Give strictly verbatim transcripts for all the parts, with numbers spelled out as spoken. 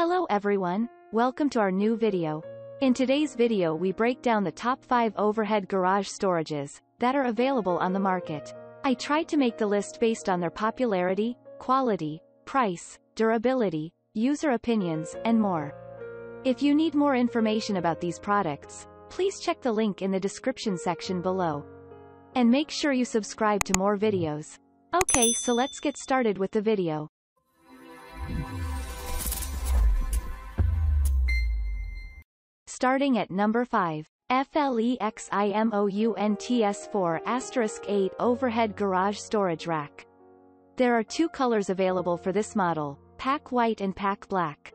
Hello everyone, welcome to our new video. In today's video we break down the top five overhead garage storages that are available on the market. I tried to make the list based on their popularity, quality, price, durability, user opinions, and more. If you need more information about these products, please check the link in the description section below. And make sure you subscribe to more videos. Okay, so let's get started with the video. Starting at number five. Fleximounts four eight Overhead Garage Storage Rack. There are two colors available for this model, Pack White and Pack Black.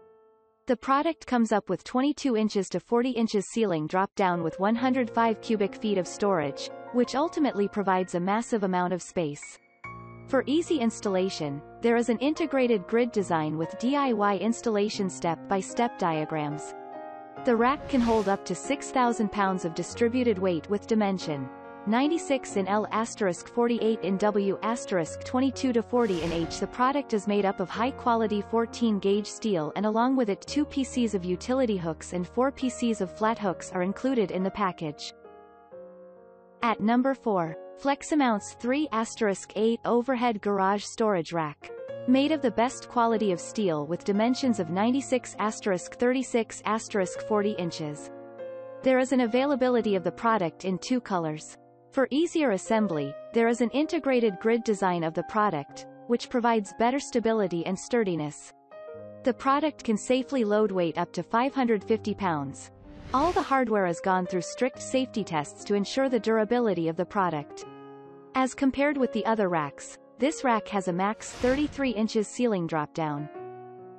The product comes up with twenty-two inches to forty inches ceiling drop down with one hundred five cubic feet of storage, which ultimately provides a massive amount of space. For easy installation, there is an integrated grid design with D I Y installation step-by-step diagrams. The rack can hold up to six thousand pounds of distributed weight with dimension ninety-six in L, forty-eight in W, twenty-two to forty in H. The product is made up of high-quality fourteen gauge steel, and along with it two pieces of utility hooks and four pieces of flat hooks are included in the package. At number four. Fleximounts three eight Overhead Garage Storage Rack. Made of the best quality of steel with dimensions of ninety-six, thirty-six, forty inches. There is an availability of the product in two colors. For easier assembly, there is an integrated grid design of the product, which provides better stability and sturdiness. The product can safely load weight up to five hundred fifty pounds. All the hardware is gone through strict safety tests to ensure the durability of the product. As compared with the other racks, this rack has a max thirty-three inches ceiling drop-down.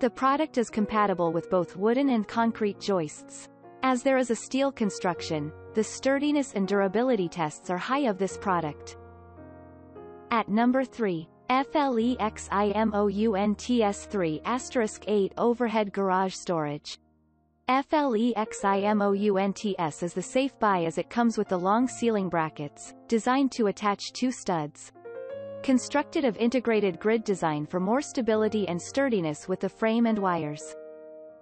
The product is compatible with both wooden and concrete joists. As there is a steel construction, the sturdiness and durability tests are high of this product. At number three. Fleximounts three eight Overhead Garage Storage. Fleximounts is the safe buy as it comes with the long ceiling brackets, designed to attach two studs. Constructed of integrated grid design for more stability and sturdiness with the frame and wires.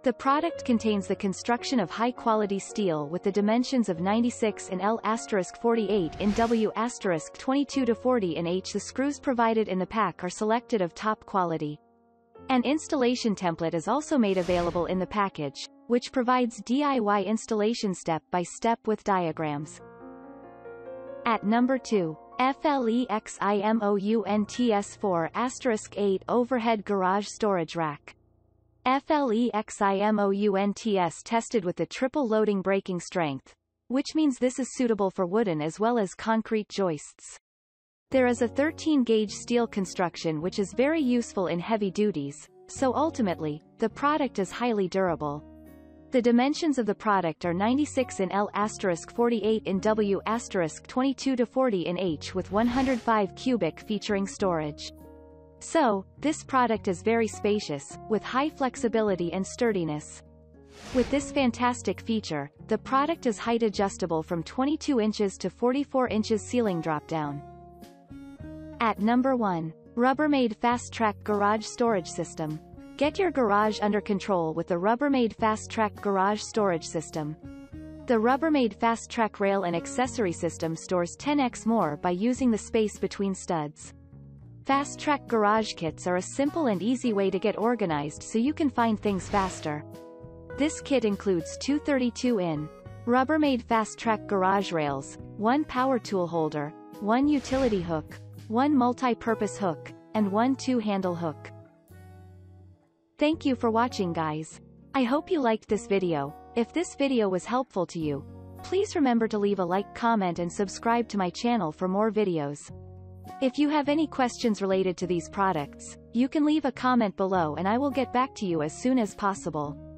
The product contains the construction of high-quality steel with the dimensions of ninety-six in L, forty-eight in W, twenty-two to forty in H. The screws provided in the pack are selected of top quality. An installation template is also made available in the package, which provides D I Y installation step-by-step with diagrams. At number two. Fleximounts four eight Overhead Garage Storage Rack. Fleximounts tested with the triple loading braking strength, which means this is suitable for wooden as well as concrete joists. There is a thirteen gauge steel construction which is very useful in heavy duties, so ultimately, the product is highly durable. The dimensions of the product are ninety-six in L, forty-eight in W, twenty-two to forty in H with one hundred five cubic featuring storage. So, this product is very spacious, with high flexibility and sturdiness. With this fantastic feature, the product is height adjustable from twenty-two inches to forty-four inches ceiling drop-down. At number one. Rubbermaid Fast Track Garage Storage System. Get your garage under control with the Rubbermaid Fast Track Garage Storage System. The Rubbermaid Fast Track rail and accessory system stores ten times more by using the space between studs. Fast Track garage kits are a simple and easy way to get organized so you can find things faster. This kit includes two thirty-two inch Rubbermaid Fast Track garage rails, one power tool holder, one utility hook, one multi-purpose hook, and one two-handle hook. Thank you for watching guys. I hope you liked this video. If this video was helpful to you, please remember to leave a like, comment and subscribe to my channel for more videos. If you have any questions related to these products, you can leave a comment below and I will get back to you as soon as possible.